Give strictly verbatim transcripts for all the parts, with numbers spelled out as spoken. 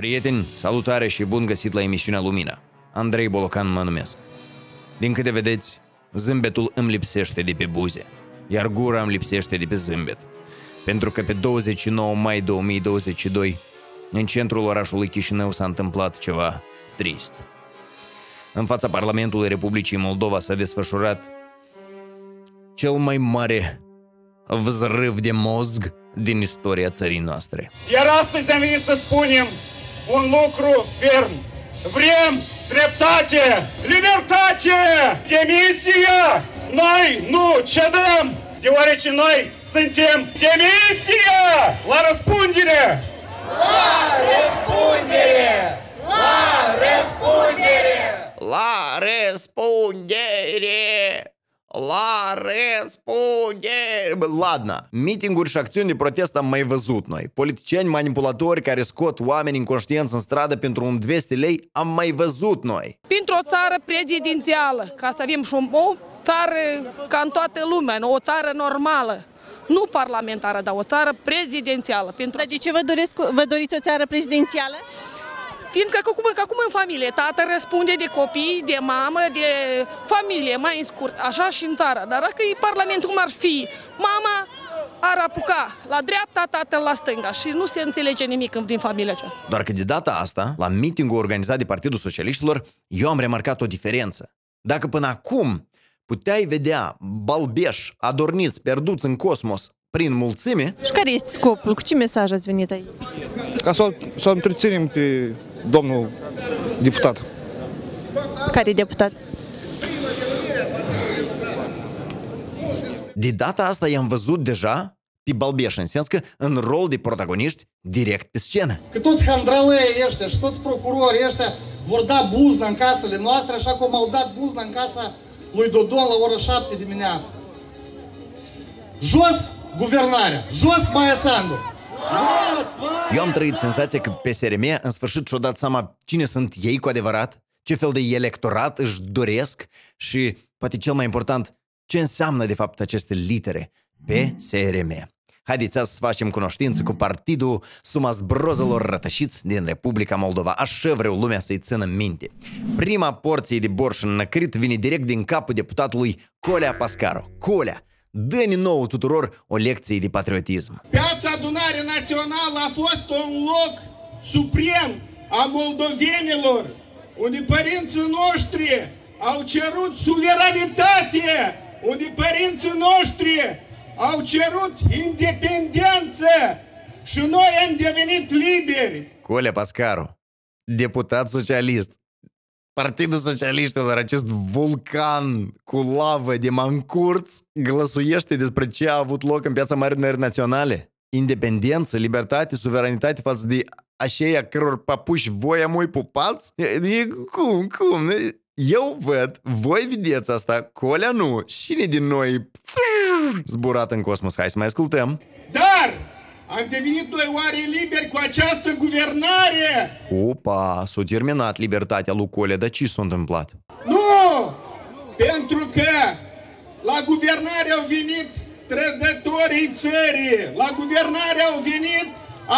Prieteni, salutare și bun găsit la emisiunea Lumina. Andrei Bolocan mă numesc. Din câte vedeți, zâmbetul îmi lipsește de pe buze, iar gura îmi lipsește de pe zâmbet. Pentru că pe douăzeci și nouă mai două mii douăzeci și doi, în centrul orașului Chișinău s-a întâmplat ceva trist. În fața Parlamentului Republicii Moldova s-a desfășurat cel mai mare vzrâv de mozg din istoria țării noastre. Iar astăzi am venit să spunem un lucru ferm. Vrem dreptate, libertate, demisia! Noi nu cedăm, deoarece noi suntem demisia! La răspundere! La răspundere! La răspundere! La răspundere! La răspundere! Ladna, mitinguri și acțiuni de protest am mai văzut noi. Politicieni manipulatori care scot oameni inconștienți în stradă pentru un două sute lei am mai văzut noi. Pentru o țară prezidențială, ca să avem și o țară ca în toată lumea, o țară normală. Nu parlamentară, dar o țară prezidențială. Pentru... Dar de ce vă, doresc, vă doriți o țară prezidențială? Fiindcă acum, acum în familie, tată răspunde de copii, de mamă, de familie, mai în scurt, așa și în țară. Dar dacă e parlamentul cum ar fi, mama ar apuca la dreapta, tatăl la stânga și nu se înțelege nimic din familia aceasta. Doar că de data asta, la mitingul organizat de Partidul Socialiștilor, eu am remarcat o diferență. Dacă până acum puteai vedea balbeși, adorniți, pierduți în cosmos, prin mulțime... Și care este scopul? Cu ce mesaj ați venit aici? Ca să întreținem pe domnul deputat. Care deputat? De data asta i-am văzut deja pe balbeș, în sens că în rol de protagoniști direct pe scenă. Că toți handralei ăștia și toți procurorii ăștia vor da buzna în casele noastre, așa cum au dat buzna în casa lui Dodon la ora șapte dimineața. Jos guvernarea! Jos Maia Sandu! Eu am trăit senzația că P S R M în sfârșit și-o dat seama cine sunt ei cu adevărat, ce fel de electorat își doresc și, poate cel mai important, ce înseamnă de fapt aceste litere. P S R M. Haideți să facem cunoștință cu partidul suma zbrozelor rătășiți din Republica Moldova. Așa vreau lumea să-i țină minte. Prima porție de borș înnăcrit vine direct din capul deputatului Colea Pascaru. Colea, dă-ne nouă tuturor o lecție de patriotism. Piața Adunării Naționale a fost un loc suprem a moldovenilor, unde părinții noștri au cerut suveranitate, unde părinții noștri au cerut independență și noi am devenit liberi. Colea Pascaru, deputat socialist. Partidul Socialiștilor, acest vulcan cu lavă de mancurți, glăsuiește despre ce a avut loc în Piața Marii Adunări Naționale. Independență, libertate, suveranitate față de așeia căror papuși voi amui pupați? E, cum, cum? Eu văd, voi vedeți asta, Colea nu, cine din noi zburat în cosmos. Hai să mai ascultăm. Dar am devenit noi oare liberi cu această guvernare? Opa, s-a terminat libertatea lui Colea, dar ce s-a întâmplat? Nu! Pentru că la guvernare au venit trădătorii țării, la guvernare au venit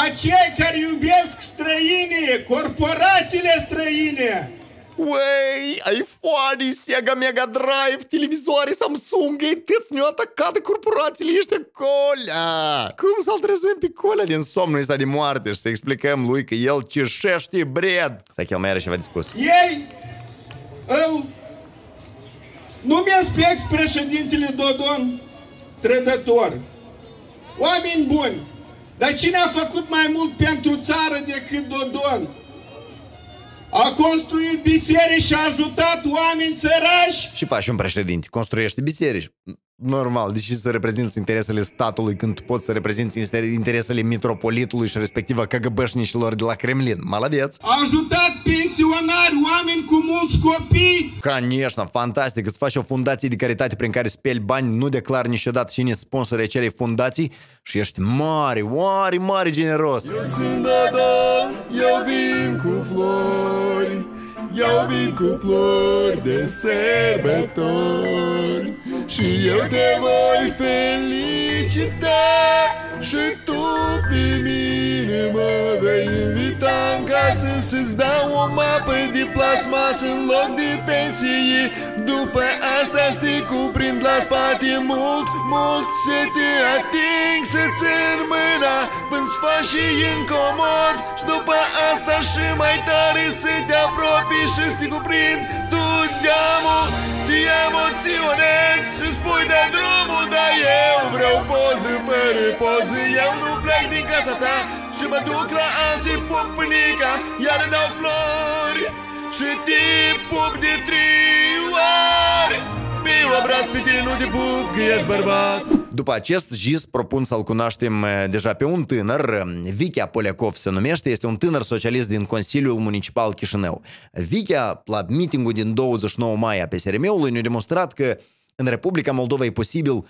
acei care iubesc străinii, corporațiile străine. Uai, iPhone, Sega Mega Drive, televizoare, Samsung, tăți ne-au atacat de corporațiile ăștia, Colea! Cum să-l trezăm pe Colea din somnul ăsta de moarte și să explicăm lui că el cerșește bred? Stai că el mai are ceva de spus. Ei îl numesc pe ex-președintele Dodon trădător. Oameni buni, dar cine a făcut mai mult pentru țară decât Dodon? A construit biserici și a ajutat oameni sărași. Și faci un președinte, construiește biserici. Normal, deși să reprezinți interesele statului când poți să reprezinți interesele mitropolitului și respectiva căgăbășnișilor de la Kremlin. Maladeț! A ajutat pensionari, oameni cu mulți copii! Canieșna, fantastic! Îți faci o fundație de caritate prin care speli bani, nu declar niciodată cine sponsorii acelei fundații și ești mare, mare, mare generos! Eu sunt Dodon, eu vin cu flori, eu vin cu flori de sărbători. Și eu te voi felicita și tu pe mine mă vei invita în casă. să-ți dau o mapă de plasmas în loc de pensie. După asta stii cuprind la spate mult, mult să te ating, să-ți în mâna până-ți faci și incomod. Și după asta și mai tare să te apropii și să te cuprind. Tu te-amu, te emoționezi și spui de drumul, dar eu vreau poză fără poză. Eu nu plec din casa ta și mă duc la alții, pup pânica, iar dau flori și te pup de trei ori. Pe obraz pe tine nu te pup că ești bărbat. După acest jis propun să-l cunoaștem deja pe un tânăr, Vichea Poleacov se numește, este un tânăr socialist din Consiliul Municipal Chișinău. Vichea, la meetingul din douăzeci și nouă mai a P S R M-ului, ne-a demonstrat că în Republica Moldova e posibil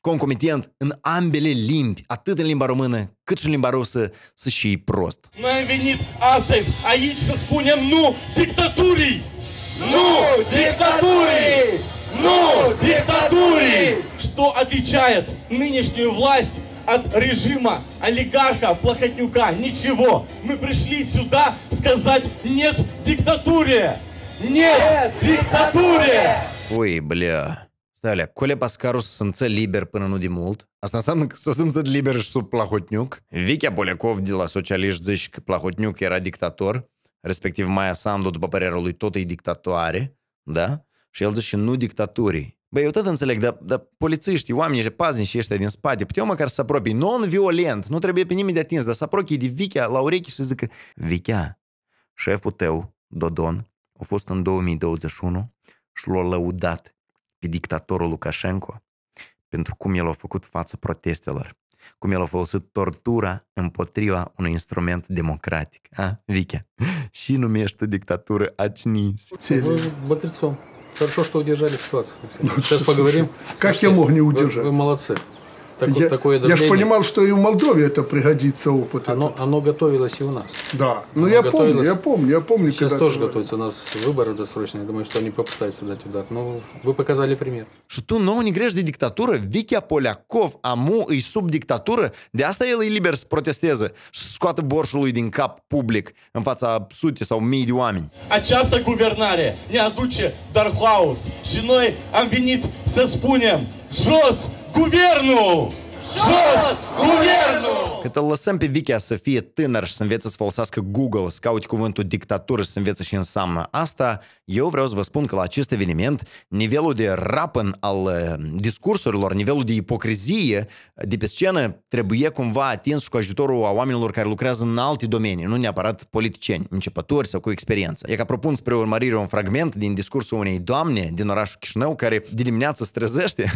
concomitent în ambele limbi, atât în limba română, cât și în limba rusă, să și iei prost. Noi am venit astăzi aici să spunem nu dictaturii! Nu dictaturii! Но диктатуре, что отличает нынешнюю власть от режима олигарха Плохотнюка, ничего. Мы пришли сюда сказать нет диктатуре, нет диктатуре. Ой, бля. Далее, Колea Pascaru să simță liber până nu de mult. Asta înseamnă că s-o simțit liber și sub Plahotniuc. Vichea Poleacov de la socialiști zice că Plahotniuc era dictator, respectiv Maia Sandu, după părerea lui, tot e dictatoare, da? Și el zice, nu dictaturii. Băi, eu tot înțeleg, dar, dar polițiștii, oamenii, paznici ăștia din spate, puteau măcar să se apropie non-violent, nu trebuie pe nimeni de atins, dar să apropie de Vichea la urechi și să zică, Vichea, șeful tău, Dodon, a fost în două mii douăzeci și unu și l-a lăudat pe dictatorul Lukașenko pentru cum el a făcut față protestelor, cum el a folosit tortura împotriva unui instrument democratic. A, Vichea, și numești tu dictatură acnis. Хорошо, что удержали ситуацию. Ну, сейчас слушай, поговорим. Как Слушайте, я мог не удержать? Вы, вы молодцы. Так, я, такое я же понимал, что и в Молдове это пригодится опыт. Оно, оно готовилось и у нас. Да. Ну я помню, я помню, я помню. Сейчас тоже говорили. Готовится у нас выборы досрочные. Я думаю, что они попытаются дать удар. Но вы показали пример. Что но не грешди диктатура Vichea Poleacov, аму и субдиктатура. De asta el e liber să protesteze și să scoată borșul lui din cap public în fața sute sau mii de oameni. Această guvernare ne aduce dar haos. Și noi am venit să spunem jos guvernul! Jos! Guvernul! Cât îl lăsăm pe Vichea să fie tânăr și să învețe să folosească Google, să caute cuvântul dictatură și să învețe și înseamnă asta, eu vreau să vă spun că la acest eveniment nivelul de rapăn al discursurilor, nivelul de ipocrizie de pe scenă trebuie cumva atins și cu ajutorul a oamenilor care lucrează în alte domenii, nu neapărat politicieni, începători sau cu experiență. E ca propun spre urmărire un fragment din discursul unei doamne din orașul Chișinău care de dimineață se trezește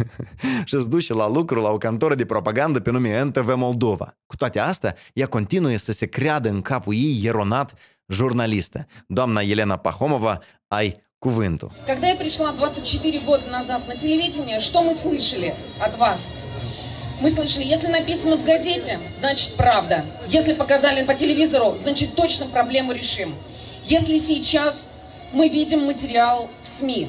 și îți duce la lucru la o cantoră de propagandă pe nume N T V Moldova. Cu toate astea, ea continuă să se creadă în capul ei eronat jurnalistă. Doamna Elena Pahomova, ai cuvântul. Когда я пришла двадцать четыре года назад на телевидение, что мы слышали от вас? Мы слышали, если написано в газете, значит правда. Если показали по телевизору, значит точно проблему решим. Если сейчас мы видим материал в СМИ,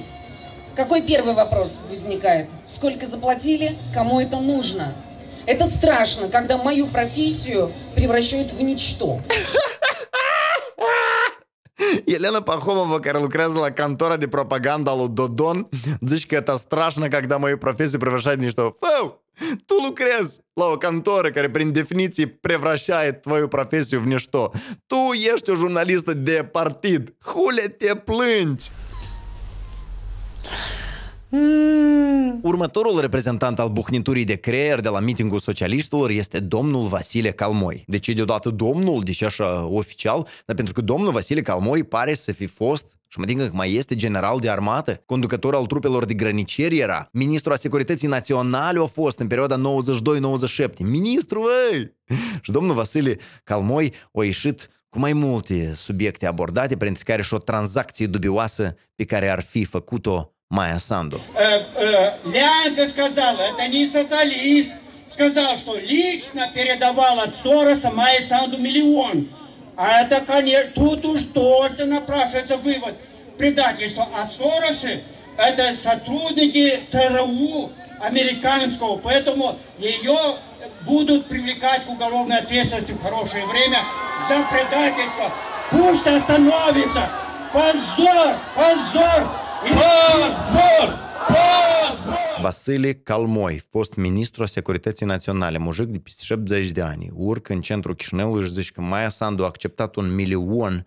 какой первый вопрос возникает? Сколько заплатили? Кому это нужно? Это страшно, когда мою профессию превращают в ничто. Елена Пахомова, care lucrează la cantora de propaganda lui Dodon, zice că это страшно, когда мою профессию превращают в ничто. Фу! Tu lucrezi la o cantoră care, prin definiție, prevrașaie tvoiu profesiu в ничто. Tu ești o jurnalistă de partid. Hule te plângi! Mm. Următorul reprezentant al buhniturii de creier de la mitingul socialiștilor este domnul Vasile Calmoi. Deci e deodată domnul, deci așa oficial, dar pentru că domnul Vasile Calmoi pare să fi fost, și mă gândesc că mai este, general de armată, conducător al trupelor de grănicieri era, ministru a securității naționale a fost în perioada nouăzeci și doi nouăzeci și șapte. Ministru, ei! Și domnul Vasile Calmoi a ieșit cu mai multe subiecte abordate, printre care și o tranzacție dubioasă pe care ar fi făcut-o Майя Санду. Лянка сказала, это не социалист, сказал, что лично передавал от Сороса Майя Санду миллион. А это, конечно, тут уж тоже напрашивается вывод предательства. А Соросы это сотрудники Ц R U американского, поэтому ее будут привлекать к уголовной ответственности в хорошее время за предательство. Пусть остановится! Позор! Позор! Позор! Pozor! Vasile Calmoi, fost ministru a Securității Naționale, mujic de peste șaptezeci de ani, urcă în centrul Chișinăului și zice că Maia Sandu a acceptat un milion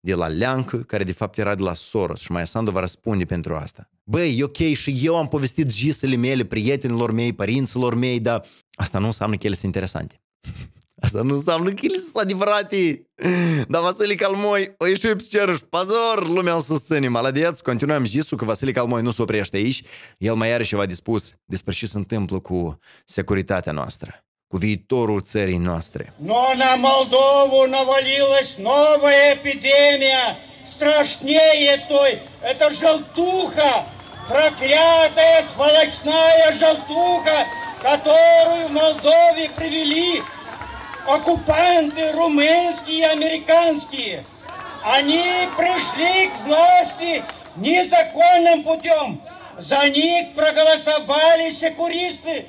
de la Leancă, care de fapt era de la Soros, și Maia Sandu va răspunde pentru asta. Băi, e ok, și eu am povestit jisele mele, prietenilor mei, părinților mei, dar asta nu înseamnă că ele sunt interesante. Asta nu înseamnă că ele sunt adevărate. Dar Vasile Calmoi o ieșit pe cer și pazor, lumea îl susține. Maladeț, continuăm jisul că Vasile Calmoi nu se oprește aici. El mai are ceva de spus despre ce se întâmplă cu securitatea noastră, cu viitorul țării noastre. Но на Молдову навалилась новая эпидемия, страшнее той. Это желтуха, проклятая сволочная желтуха, которую в Молдове привели оккупанты румынские и американские. Они пришли к власти незаконным путем. За них проголосовали секуристы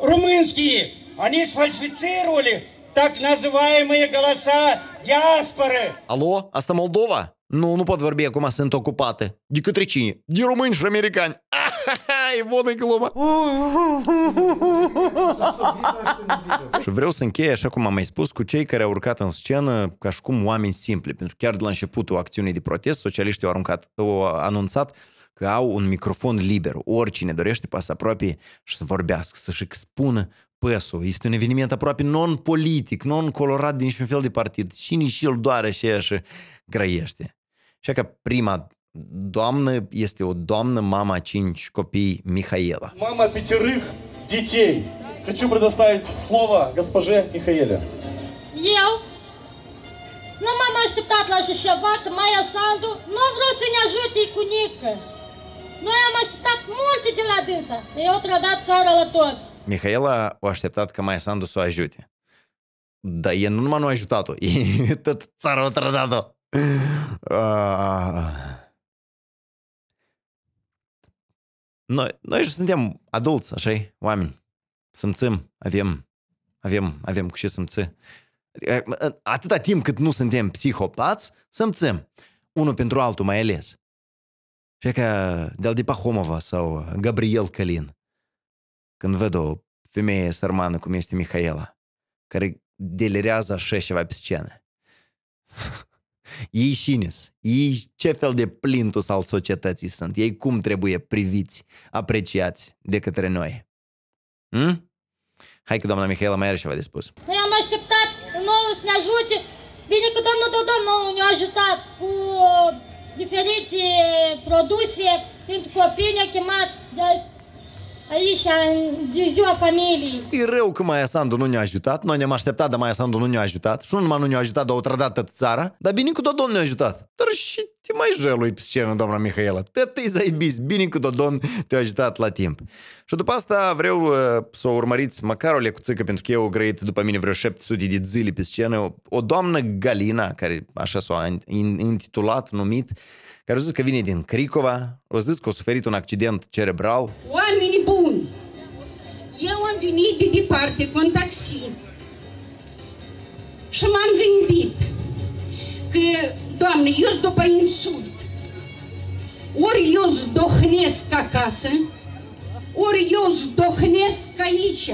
румынские. Они сфальсифицировали так называемые голоса диаспоры. Алло, asta Moldova? Nu, nu pot vorbi acum, sunt ocupate. De către cine? De români și americani. E bună glumă. Și vreau să închei, așa cum am mai spus, cu cei care au urcat în scenă ca și cum oameni simpli. Pentru că chiar de la începutul acțiunii de protest, socialiștii au, aruncat, au anunțat că au un microfon liber. Oricine dorește poate să apropie și să vorbească, să-și expună păsul. Este un eveniment aproape non-politic, non-colorat de niciun fel de partid. Și nici el doare și aia și grăiește. Așa că prima doamnă este o doamnă, mama a cinci copii, Mihaela. Mama пятерых детей. Хочу предоставить слово госпоже Mihaela. Eu nu m-am așteptat la așa ceva, că Maia Sandu nu vreau să ne ajute cu nică. Noi am așteptat multe de la dânsa. Eu trădat țara la toți. Mihaela a așteptat că Maia Sandu să o ajute. Dar e nu numai nu a ajutat-o, e tot țara a trădat-o. Noi, noi și suntem adulți, așa-i, oameni. Simțim, avem, avem, avem cu ce simți. Atâta timp cât nu suntem psihopați, simțim. Unul pentru altul mai ales. Și ca de-al de Pahomova sau Gabriel Călin. Când văd o femeie sărmană cum este Mihaela, care delirează așa ceva pe scenă. Ei cine-s? Ei ce fel de plintus al societății sunt? Ei cum trebuie priviți, apreciați de către noi? Hm? Hai că doamna Mihaela mai are ceva de spus. Noi am așteptat nouă să ne ajute. Bine că domnul Dodon nouă ne-a ajutat cu diferite produse pentru copii, ne-a chemat de aici, în ziua familiei. E rău că Maia Sandu nu ne-a ajutat. Noi ne-am așteptat, dar Maia Sandu nu ne-a ajutat. Și nu numai nu ne-a ajutat, dar o trădat toată țara. Dar bine că Dodon ne-a ajutat. Dar și te mai jălui pe scenă, doamna Mihaela. Te-ai zaibiți, bine că Dodon te-a ajutat la timp. Și după asta vreau uh, să o urmăriți măcar o lecuțică, pentru că eu o grăit după mine vreo șapte sute de zile pe scenă. O, o doamnă Galina, care așa s-a intitulat, numit, care a zis că vine din Cricova, a zis că a suferit un accident cerebral. Oamenii buni, eu am venit de departe cu un taxi și m-am gândit că, Doamne, eu sunt după insult. Ori eu zdohnesc acasă, ori eu zdohnesc aici.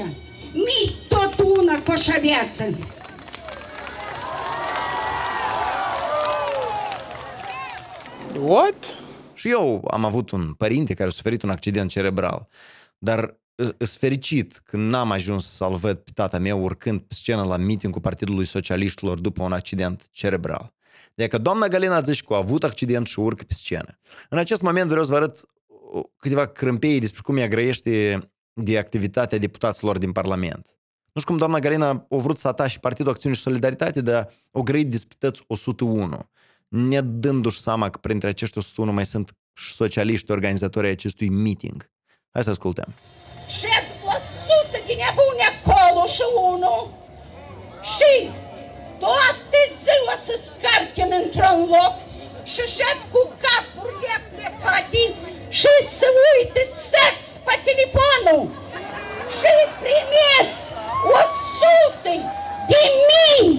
Mi-i tot una cu așa viață. What? Și eu am avut un părinte care a suferit un accident cerebral, dar sunt fericit că n-am ajuns să-l văd pe tata meu urcând pe scenă la meeting cu Partidului Socialiștilor după un accident cerebral. De că doamna Galina zice că a avut accident și urcă pe scenă. În acest moment vreau să vă arăt câteva crâmpei despre cum ea grăiește de activitatea deputaților din Parlament. Nu știu cum doamna Galina a vrut să atace Partidul Acțiunii și Solidaritate, dar o grăit despre toți o sută unu. Ne dându-și seama că printre acești o sută unu mai sunt socialiști organizatorii acestui meeting. Hai să ascultăm. Șed o sută de nebuni acolo și unul. Și toată ziua se scarchin într-un loc și șed cu capurile plecate și se uită sex pe telefonul. Și primesc o sută de mii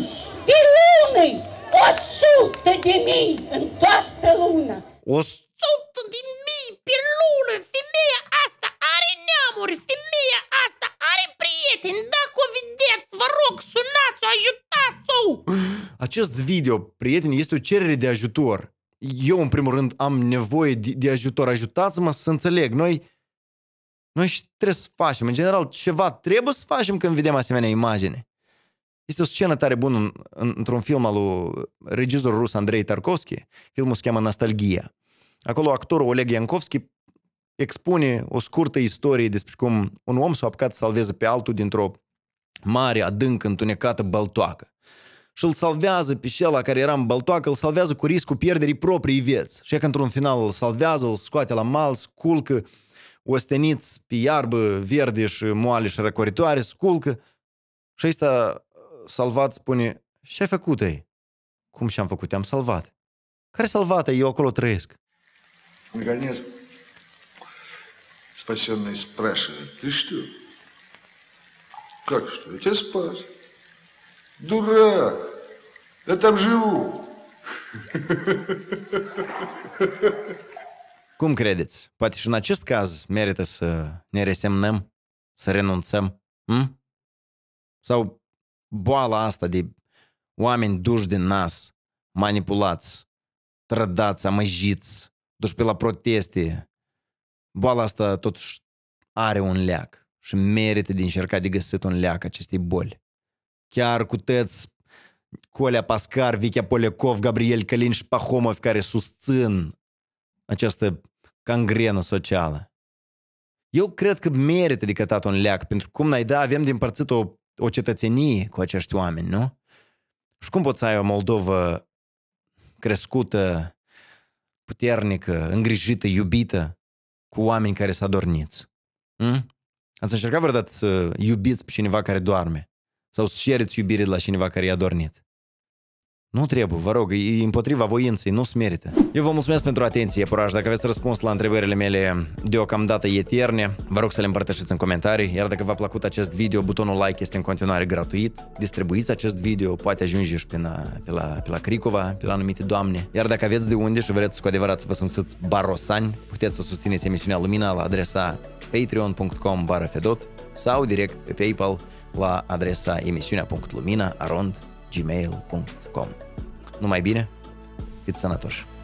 de luni. o sută mii în toată luna. o sută de mii pe lună. Femeia asta are neamuri. Femeia asta are prieteni. Dacă o vedeți, vă rog, sunați-o, ajutați-o. Acest video, prieteni, este o cerere de ajutor. Eu, în primul rând, am nevoie de, de ajutor. Ajutați-mă să înțeleg. Noi... Noi trebuie să facem, în general, ceva trebuie să facem când vedem asemenea imagine. Este o scenă tare bună în, în, într-un film al lui regizorul rus Andrei Tarkovsky. Filmul se cheamă Nostalgia. Acolo actorul Oleg Iankovsky expune o scurtă istorie despre cum un om s-a apucat să salveze pe altul dintr-o mare, adâncă, întunecată băltoacă. Și îl salvează pe cel care era în băltoacă, îl salvează cu riscul pierderii proprii vieți. Și că într-un final îl salvează, îl scoate la mal, sculcă, osteniți pe iarbă verde și moale și răcoritoare, sculcă. Și ăsta salvat spune, ce-ai făcut ei? Cum și-am făcut? Am salvat. Care salvat ei? Eu acolo trăiesc. Наконец, спасенный спрашивает, ты что? Как что? Я тебя спас. Дурак! Я там живу. Cum credeți? Poate și în acest caz merită să ne resemnăm? Să renunțăm? Hm? Sau boala asta de oameni duși din nas, manipulați, trădați, amăjiți, duși pe la proteste. Boala asta totuși are un leac și merită de încercat de găsit un leac acestei boli. Chiar cu tăți Colea Pascaru, Vichea Poleacov, Gabriel Călin și Pahomov care susțin această cangrenă socială. Eu cred că merită de cătat un leac, pentru cum n-ai da, avem de împărțit o, o cetățenie cu acești oameni, nu? Și cum poți să ai o Moldovă crescută, puternică, îngrijită, iubită, cu oameni care s-a dorniți? Hm? Ați încercat vreodată să iubiți pe cineva care doarme? Sau să cereți iubire la cineva care i-a dormit? Nu trebuie, vă rog, e împotriva voinței, nu se merită. Eu vă mulțumesc pentru atenție, puraj. Dacă aveți răspuns la întrebările mele deocamdată eterne, vă rog să le împărtășiți în comentarii. Iar dacă v-a plăcut acest video, butonul like este în continuare gratuit. Distribuiți acest video, poate ajunge și pe la, pe la, pe la Cricova, pe la anumite doamne. Iar dacă aveți de unde și vreți cu adevărat să vă simțiți barosani, puteți să susțineți emisiunea Lumina la adresa patreon punct com bară fedot sau direct pe PayPal la adresa emisiunea punct lumina arond gmail punct com. Numai bine, fiți sănătoși!